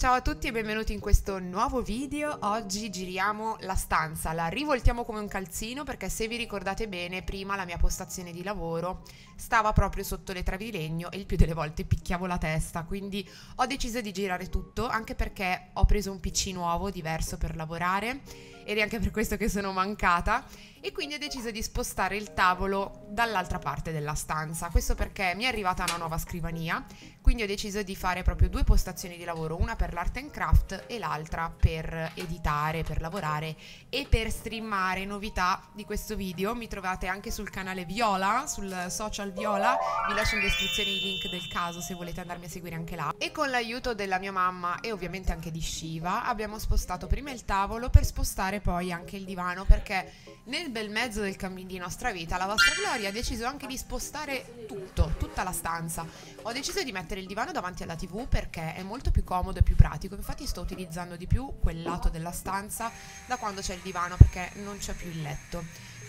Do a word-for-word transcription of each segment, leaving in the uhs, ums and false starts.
Ciao a tutti e benvenuti in questo nuovo video. Oggi giriamo la stanza, la rivoltiamo come un calzino perché, se vi ricordate bene, prima la mia postazione di lavoro stava proprio sotto le travi di legno e il più delle volte picchiavo la testa, quindi ho deciso di girare tutto, anche perché ho preso un P C nuovo, diverso, per lavorare, ed è anche per questo che sono mancata, e quindi ho deciso di spostare il tavolo dall'altra parte della stanza. Questo perché mi è arrivata una nuova scrivania, quindi ho deciso di fare proprio due postazioni di lavoro, una per l'art and craft e l'altra per editare, per lavorare e per streamare. Novità di questo video: mi trovate anche sul canale Viola, sul social Viola, vi lascio in descrizione i link del caso se volete andarmi a seguire anche là. E con l'aiuto della mia mamma e ovviamente anche di Shiva abbiamo spostato prima il tavolo per spostare poi anche il divano, perché nel bel mezzo del camminino a stravita la vostra Gloria ha deciso anche di spostare tutto, tutta la stanza. Ho deciso di mettere il divano davanti alla TV perché è molto più comodo e più pratico, infatti sto utilizzando di più quel lato della stanza da quando c'è il divano, perché non c'è più il letto.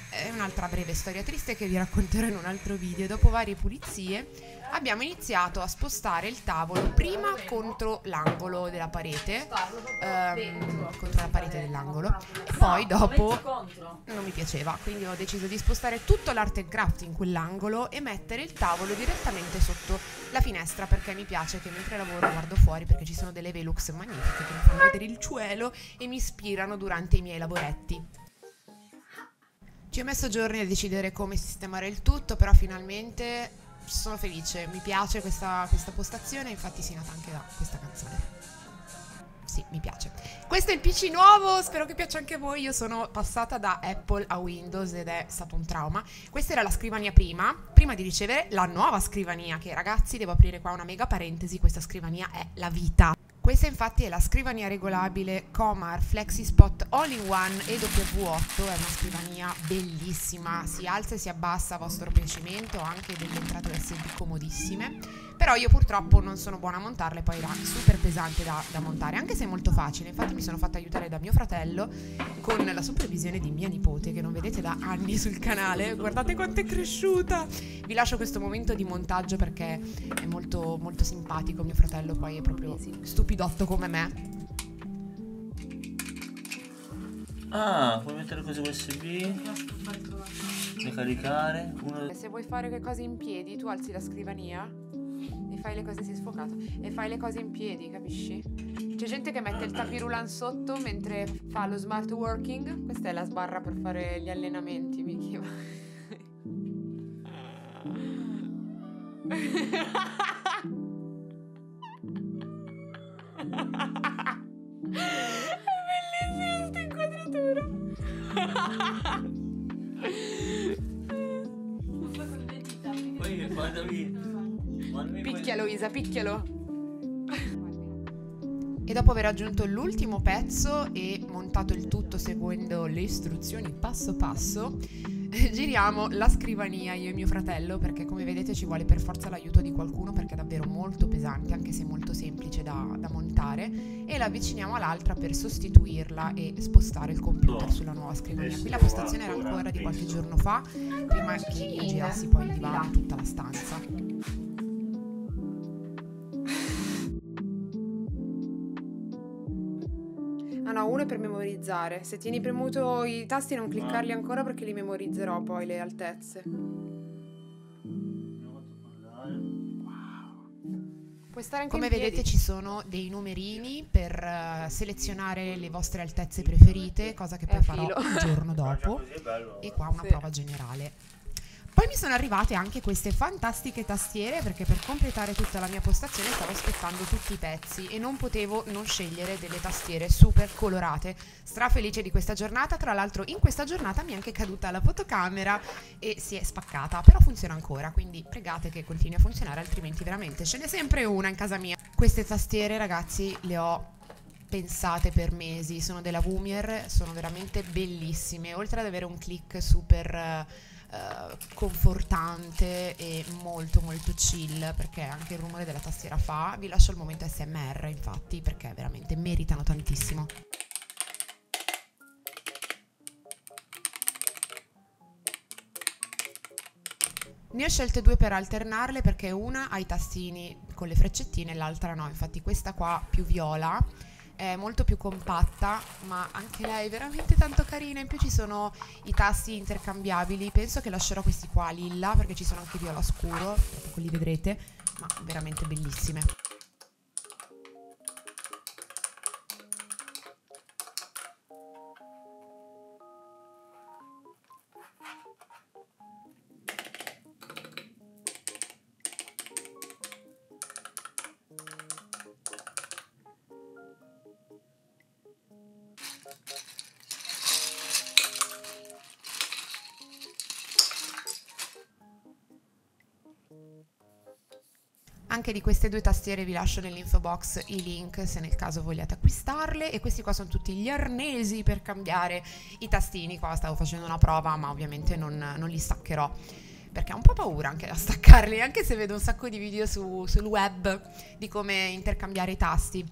È un'altra breve storia triste che vi racconterò in un altro video. Dopo varie pulizie abbiamo iniziato a spostare il tavolo prima contro l'angolo della parete, ehm, contro la parete dell'angolo, e poi dopo non mi piaceva, quindi ho deciso di spostare tutto l'art and craft in quell'angolo e mettere il tavolo direttamente sotto la finestra, perché mi piace che mentre lavoro guardo fuori, perché ci sono delle Velux magnifiche che mi fanno vedere il cielo e mi ispirano durante i miei lavoretti. Ci ho messo giorni a decidere come sistemare il tutto, però finalmente sono felice, mi piace questa, questa postazione, infatti si è nata anche da questa canzone. Sì, mi piace. Questo è il P C nuovo, spero che piaccia anche a voi. Io sono passata da Apple a Windows ed è stato un trauma. Questa era la scrivania prima, prima di ricevere la nuova scrivania, che, ragazzi, devo aprire qua una mega parentesi, questa scrivania è la vita. Questa infatti è la scrivania regolabile Comhar Flexispot All-in-One E W otto, è una scrivania bellissima, si alza e si abbassa a vostro piacimento, ha anche delle entrate U S B comodissime, però io purtroppo non sono buona a montarle, poi era super pesante da, da montare, anche se è molto facile. Infatti mi sono fatta aiutare da mio fratello con la supervisione di mia nipote, che non vedete da anni sul canale, guardate quanto è cresciuta! Vi lascio questo momento di montaggio perché è molto, molto simpatico, mio fratello poi è proprio stupido come me. Ah, puoi mettere cose U S B, puoi caricare uno... Se vuoi fare le cose in piedi, tu alzi la scrivania e fai le cose, si è sfocata, e fai le cose in piedi, capisci? C'è gente che mette il tapirulan sotto mentre fa lo smart working. Questa è la sbarra per fare gli allenamenti, Miki. È bellissima questa inquadratura. Picchialo, Isa, picchialo. E dopo aver aggiunto l'ultimo pezzo e montato il tutto seguendo le istruzioni passo passo, giriamo la scrivania io e mio fratello, perché come vedete ci vuole per forza l'aiuto di qualcuno, perché è davvero molto pesante, anche se molto semplice da, da montare, e la avviciniamo all'altra per sostituirla e spostare il computer sulla nuova scrivania. Qui la postazione era ancora di qualche giorno fa, prima che io girassi poi il divano e tutta la stanza. Ah no, uno è per memorizzare. Se tieni premuto i tasti non cliccarli ancora perché li memorizzerò poi, le altezze. Puoi stare anche in piedi. Come vedete ci sono dei numerini per selezionare le vostre altezze preferite, cosa che poi farò il giorno dopo. E qua una prova generale. Poi mi sono arrivate anche queste fantastiche tastiere, perché per completare tutta la mia postazione stavo aspettando tutti i pezzi e non potevo non scegliere delle tastiere super colorate. Strafelice di questa giornata. Tra l'altro in questa giornata mi è anche caduta la fotocamera e si è spaccata, però funziona ancora, quindi pregate che continui a funzionare, altrimenti veramente ce n'è sempre una in casa mia. Queste tastiere, ragazzi, le ho pensate per mesi, sono della Woomier, sono veramente bellissime, oltre ad avere un click super... Uh, confortante e molto molto chill, perché anche il rumore della tastiera fa. Vi lascio il momento A S M R infatti, perché veramente meritano tantissimo. Ne ho scelte due per alternarle, perché una ha i tastini con le freccettine e l'altra no. Infatti questa qua, più viola, è molto più compatta, ma anche lei è veramente tanto carina. In più ci sono i tasti intercambiabili. Penso che lascerò questi qua lilla, perché ci sono anche viola scuro, quelli vedrete, ma veramente bellissime. Anche di queste due tastiere vi lascio nell'info box i link, se nel caso vogliate acquistarle. E questi qua sono tutti gli arnesi per cambiare i tastini. Qua stavo facendo una prova, ma ovviamente non, non li staccherò, perché ho un po' paura anche da staccarli, anche se vedo un sacco di video su, sul web di come intercambiare i tasti.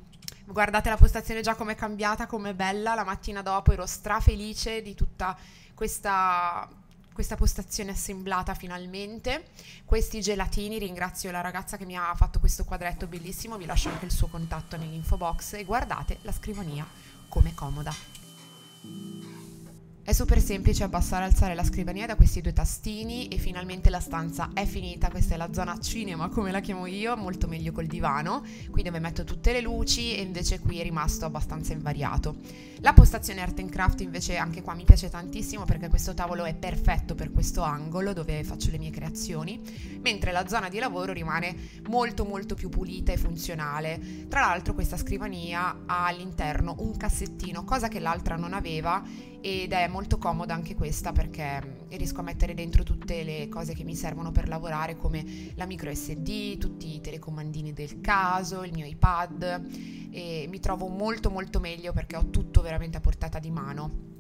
Guardate la postazione già com'è cambiata, com'è bella. La mattina dopo ero strafelice di tutta questa... questa postazione assemblata finalmente. Questi gelatini, ringrazio la ragazza che mi ha fatto questo quadretto bellissimo, vi lascio anche il suo contatto nell'info box. E guardate la scrivania com'è comoda. È super semplice abbassare e alzare la scrivania da questi due tastini e finalmente la stanza è finita. Questa è la zona cinema, come la chiamo io, molto meglio col divano, qui dove metto tutte le luci, e invece qui è rimasto abbastanza invariato. La postazione Art and Craft invece anche qua mi piace tantissimo, perché questo tavolo è perfetto per questo angolo dove faccio le mie creazioni, mentre la zona di lavoro rimane molto molto più pulita e funzionale. Tra l'altro questa scrivania ha all'interno un cassettino, cosa che l'altra non aveva, ed è molto comoda anche questa, perché riesco a mettere dentro tutte le cose che mi servono per lavorare, come la micro S D, tutti i telecomandini del caso, il mio iPad, e mi trovo molto molto meglio perché ho tutto veramente a portata di mano.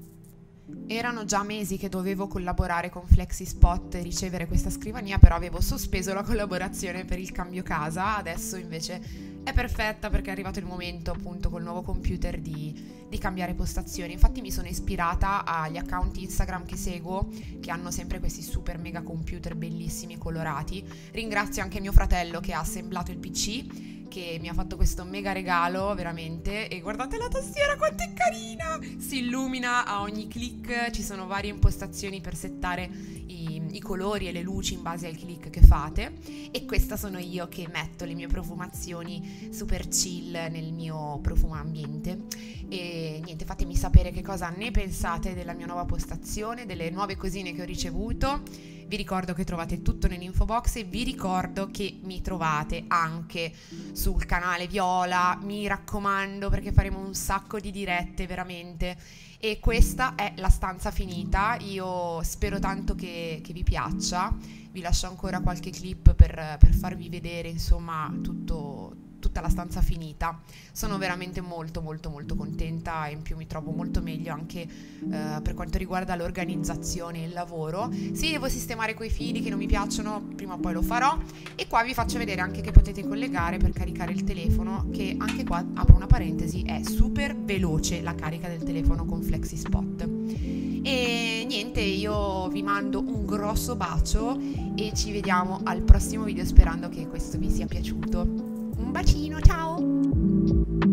Erano già mesi che dovevo collaborare con Flexispot e ricevere questa scrivania, però avevo sospeso la collaborazione per il cambio casa. Adesso invece è perfetta, perché è arrivato il momento, appunto, col nuovo computer di, di cambiare postazione. Infatti mi sono ispirata agli account Instagram che seguo, che hanno sempre questi super mega computer bellissimi, colorati. Ringrazio anche mio fratello che ha assemblato il P C, che mi ha fatto questo mega regalo veramente. E guardate la tastiera quanto è carina, si illumina a ogni click, ci sono varie impostazioni per settare i, i colori e le luci in base al click che fate. E questa sono io che metto le mie profumazioni super chill nel mio profuma ambiente. E niente, fatemi sapere che cosa ne pensate della mia nuova postazione, delle nuove cosine che ho ricevuto. Vi ricordo che trovate tutto nell'info box e vi ricordo che mi trovate anche sul canale Viola, mi raccomando, perché faremo un sacco di dirette veramente. E questa è la stanza finita, io spero tanto che, che vi piaccia. Vi lascio ancora qualche clip per, per farvi vedere insomma tutto, tutta la stanza finita. Sono veramente molto molto molto contenta, e in più mi trovo molto meglio anche eh, per quanto riguarda l'organizzazione e il lavoro. Sì, devo sistemare quei fili che non mi piacciono, prima o poi lo farò. E qua vi faccio vedere anche che potete collegare per caricare il telefono, che anche qua, apro una parentesi, è super veloce la carica del telefono con Flexispot. E niente, io vi mando un grosso bacio e ci vediamo al prossimo video, sperando che questo vi sia piaciuto. Un bacino, ciao!